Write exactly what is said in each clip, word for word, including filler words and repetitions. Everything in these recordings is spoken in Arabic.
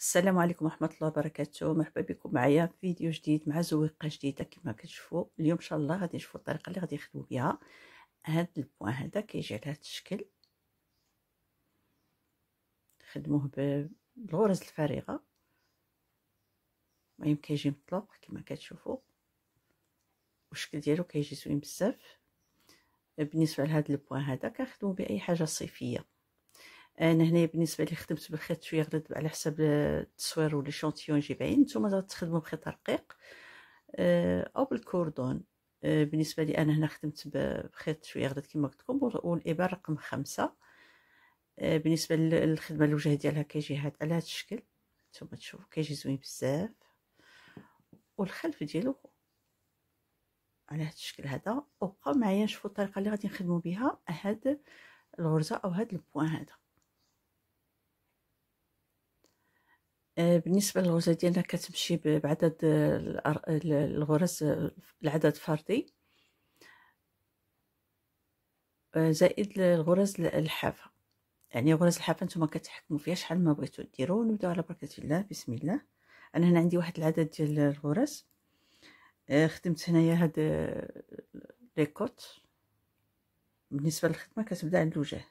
السلام عليكم ورحمه الله وبركاته. مرحبا بكم معايا في فيديو جديد مع زويقه جديده. كما كتشوفوا اليوم ان شاء الله غادي نشوفوا الطريقه اللي غادي نخدموا بها هذا البوان. هذا كيجي على هذا الشكل، خدموه بالغرز الفارغه، المهم كيجي مطلق كما كتشوفوا، والشكل ديالو كيجي زوين بزاف. بالنسبه لهذا البوان هذا كنخدموا باي حاجه صيفيه. انا هنايا بالنسبه لي خدمت بالخيط شويه غليظ على حسب التصوير ولا شونتيون جيبين. نتوما غتخدموا بخيط رقيق او بالكوردون. بالنسبه لي انا هنا خدمت بخيط شويه غليظ كما قلت لكم، والابر رقم خمسة. بالنسبه للخدمه الوجه ديالها كيجي هذا على هذا الشكل، نتوما تشوفوا كيجي زوين بزاف، والخلف ديالو على هذا الشكل هذا. وبقاو معايا نشوفوا الطريقه اللي غادي نخدموا بها هذا الغرزه او هذا البوان هذا. بالنسبه للغرزه ديالنا كتمشي بعدد الغرز، العدد فردي زائد الغرز الحافه. يعني غرز الحافه نتوما كتحكموا فيها شحال ما بغيتوا ديروا. نبداو على بركه الله، بسم الله. انا هنا عندي واحد العدد ديال الغرز، خدمت هنايا هاد ليكوت. بالنسبه للخدمه كتبدا عند الوجه،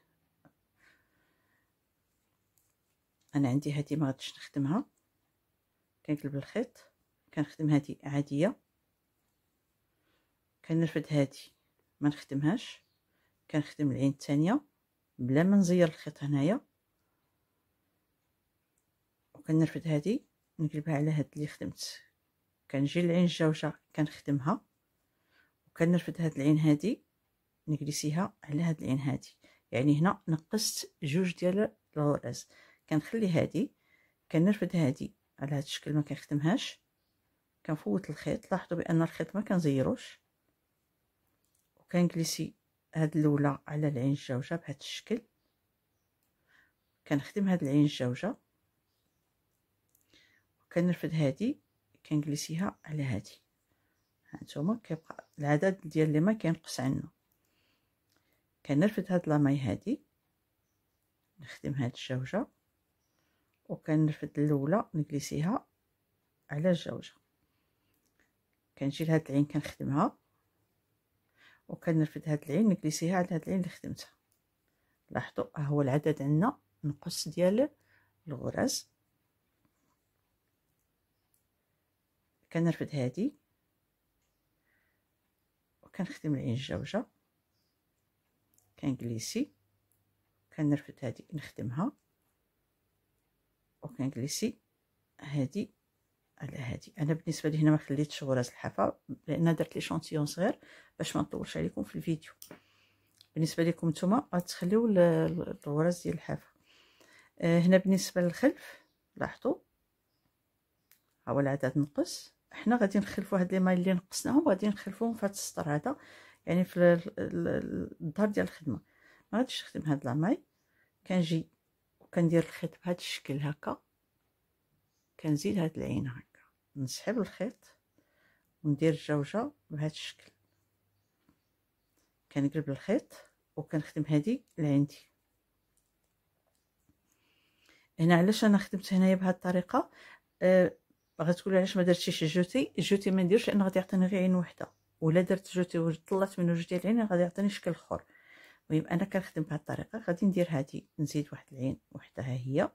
انا عندي هذه ما غاديش نخدمها، كنقلب الخيط كنخدم هذه عاديه، كنرفد هذه ما نخدمهاش، كنخدم العين الثانيه بلا ما نزير الخيط هنايا، وكنرفد هذه نقلبها على هاد اللي خدمت، كنجي للعين الجوجه كنخدمها، وكنرفد هاد العين هادي نجلسيها على هاد العين هادي. يعني هنا نقصت جوج ديال الغرز، كنخلي هادي كنرفد هادي على هاد الشكل ما كنخدمهاش، كنفوت الخيط. لاحظوا بان الخيط ما كنزيروش، وكنجلسي هاد الاولى على العين الجوجه بهاد الشكل، كنخدم هاد العين الجوجه، وكنرفد هادي كنجلسيها على هادي. هانتوما كيبقى العدد ديال اللي ما كينقص عنا. كنرفد هاد لاماي هادي نخدم هاد الجوجه، وكنرفد الاولى نجلسيها على الجوجه، كنجي لهاد العين كنخدمها، وكنرفد هاد العين نجلسيها على هاد العين اللي خدمتها. لاحظوا ها هو العدد عندنا نقص ديال الغرز. كنرفد هادي وكنخدم العين الجوجه، كنجلسي كنرفد هادي نخدمها، وكنجلسي هادي على هادي. انا بالنسبه لي هنا ما خليتش غرز الحافه لان درت لي شونتيون صغير باش ما نطولش عليكم في الفيديو. بالنسبه لكم نتوما غتخليو الغرز ديال الحافه. آه هنا بالنسبه للخلف لاحظوا ها هو العدد نقص. حنا غادي نخلفوا هاد لي ماي اللي نقصناهم وغادي نخلفوهم في هاد السطر هذا، يعني في الظهر ديال الخدمه. ما غاديش نخدم هاد لاماي، كنجي وكندير الخيط بهاد الشكل هكا، كنزيد هاد العين هكا، نسحب الخيط وندير الجوجه بهاد الشكل، كنقلب الخيط وكنخدم هادي العين دي. هنا علاش انا خدمت هنايا بهاد الطريقه؟ أه غتقولوا علاش ما درتيش الجوتي. الجوتي ما نديرش لان غادي يعطيني غير عين وحده، ولا درت جوتي وطلعت منه جوج ديال العين غادي يعطيني شكل اخر. المهم انا كنخدم بهاد الطريقه. غادي ندير هادي نزيد واحد العين وحده ها هي،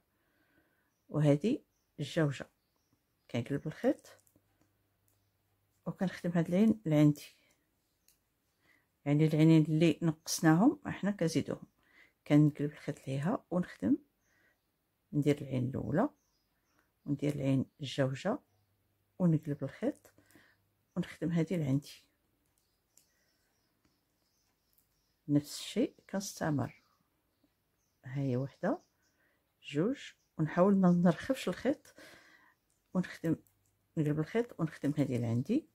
وهادي الجوجه، كنقلب الخيط وكنخدم هاد العين اللي عندي. يعني العينين اللي نقصناهم احنا كنزيدوهم، كنقلب الخيط ليها ونخدم، ندير العين الاولى وندير العين الجوجه ونقلب الخيط ونخدم هذه اللي عندي. نفس الشيء كنستمر، هاي وحده جوج، ونحاول ما نرخفش الخيط ونخدم، نقلب الخيط ونخدم هذه اللي عندي،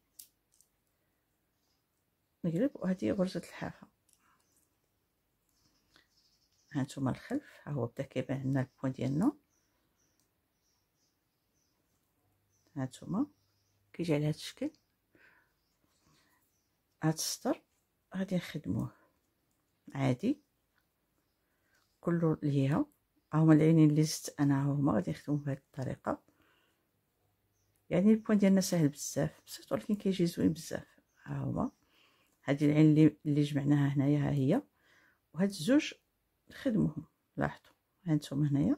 نقلب. وهذه غرزه الحافه. ها نتوما الخلف، ها هو بدا كيبان عندنا البوان ديالنا. ها نتوما كيجي على هذا الشكل هذا السطر. غادي نخدموه عادي كله ليها، هما العينين اللي زدت انا هما غادي نخدمو بهاد الطريقه. يعني البوان ديالنا سهل بزاف بسيط ولكن كيجي زوين بزاف. ها هما هادي العين اللي اللي جمعناها هنايا، ها هي، وهاد الزوج نخدموهم. لاحظوا هانتوما هنايا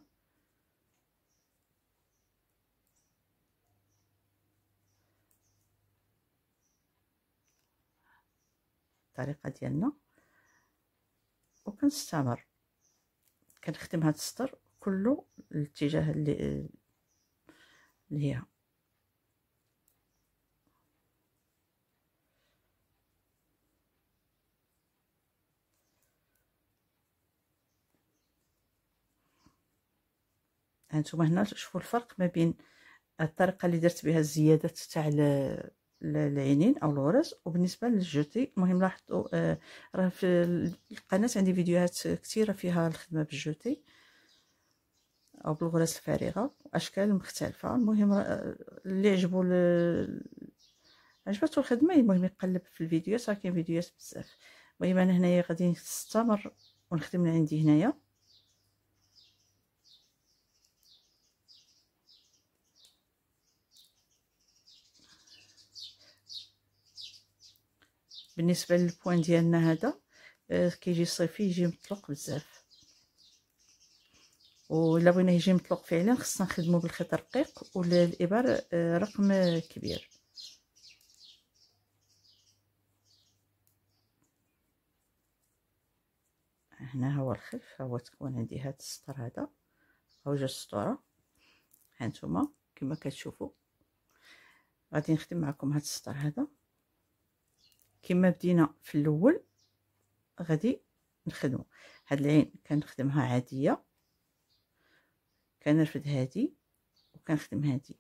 الطريقه ديالنا، وكنستمر كنخدم هاد السطر كله الاتجاه اللي اللي هي هانتوما هنا. شوفوا الفرق ما بين الطريقه اللي درت بها الزيادات تاع العينين او الغرز وبالنسبه للجوتي. المهم لاحظوا آه راه في القناه عندي فيديوهات كثيره فيها الخدمه بالجوتي او بالغرز الفارغه واشكال مختلفه. المهم اللي عجبو ل... عجبته الخدمه المهم يقلب في الفيديوهات، راه كاين فيديوهات بزاف. المهم انا هنايا غادي نستمر ونخدم اللي عندي هنايا. بالنسبه للبوان ديالنا هذا كيجي صيفي، يجي مطلق بزاف، ولا بغينا يجي مطلق فعلا خصنا نخدمو بالخيط رقيق ولا الابر رقم كبير. هنا هو الخلف، هو تكون عندي هاد السطر هذا او جوج سطوره. ها نتوما كما كتشوفوا غادي نخدم معكم هاد السطر هذا كما بدينا في الاول. غادي نخدمو هاد العين كنخدمها عاديه، كنرفد هادي وكنخدم هادي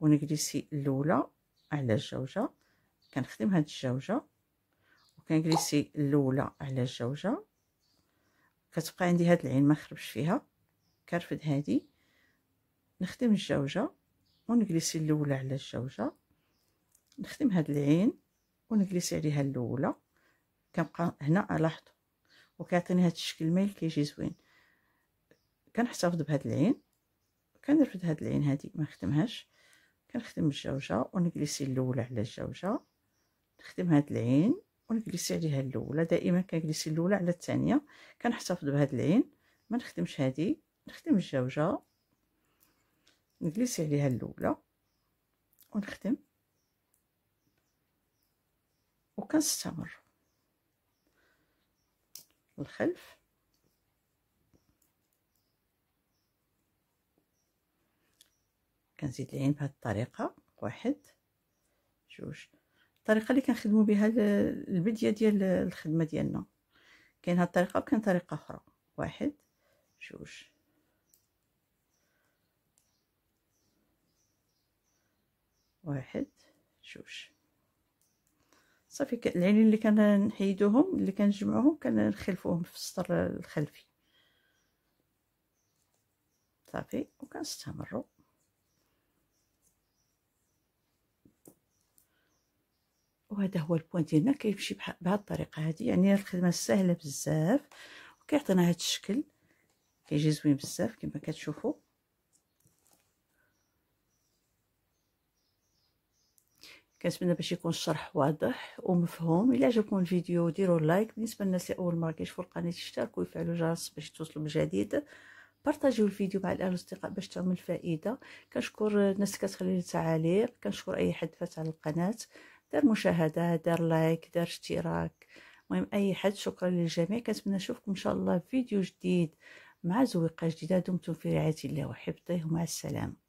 ونجلسي الاولى على الجوجه، كنخدم هاد الجوجه وكنجلسي الاولى على الجوجه، كتبقى عندي هاد العين ما خربش فيها. كنرفد هادي نخدم الجوجه ونجلسي الاولى على الجوجه، نخدم هاد العين ونجلس عليها الاولى. كنبقى هنا لاحظوا وكيعطيني هذا الشكل مايل كيجي زوين. كنحتفظ بهاد العين، كنرفد هاد العين هادي ما نخدمهاش، كنخدم الجوجه ونجلسي الاولى على الجوجه، نخدم هاد العين ونجلسي عليها الاولى. دائما كنجلسي الاولى على الثانيه. كنحتفظ بهاد العين ما نخدمش هادي، نخدم الجوجه نجلسي عليها الاولى ونخدم وكنستمر الخلف. كنزيد العين بهذه الطريقه، واحد جوج، الطريقه اللي كنخدموا بها البديه ديال الخدمه ديالنا. كاين هذه الطريقه وكاين طريقه اخرى، واحد جوج. واحد جوج صافي. العينين اللي كنحيدوهم اللي كنجمعوهم كنخلفوهم في السطر الخلفي صافي، وكنستمروا وهذا هو البوان ديالنا كيمشي بهذه الطريقه هذه. يعني الخدمه سهله بزاف وكيعطينا هذا الشكل كيجي زوين بزاف كما كتشوفوا. كنتمنى باش يكون الشرح واضح ومفهوم. الى عجبكم الفيديو ديروا لايك. بالنسبه للناس اللي اول مره كيشوفوا القناه اشتركوا ويفعلوا الجرس باش توصلوا بالجديد. بارطاجيو الفيديو مع الاهل والاصدقاء باش تعم الفائده. كنشكر الناس اللي كتخلي لي تعاليق، كنشكر اي حد فات على القناه دار مشاهده دار لايك دار اشتراك. المهم اي حد، شكرا للجميع. كنتمنى نشوفكم ان شاء الله في فيديو جديد مع زويقه جديده. دمتم في رعايه الله وحفظه، ومع السلامه.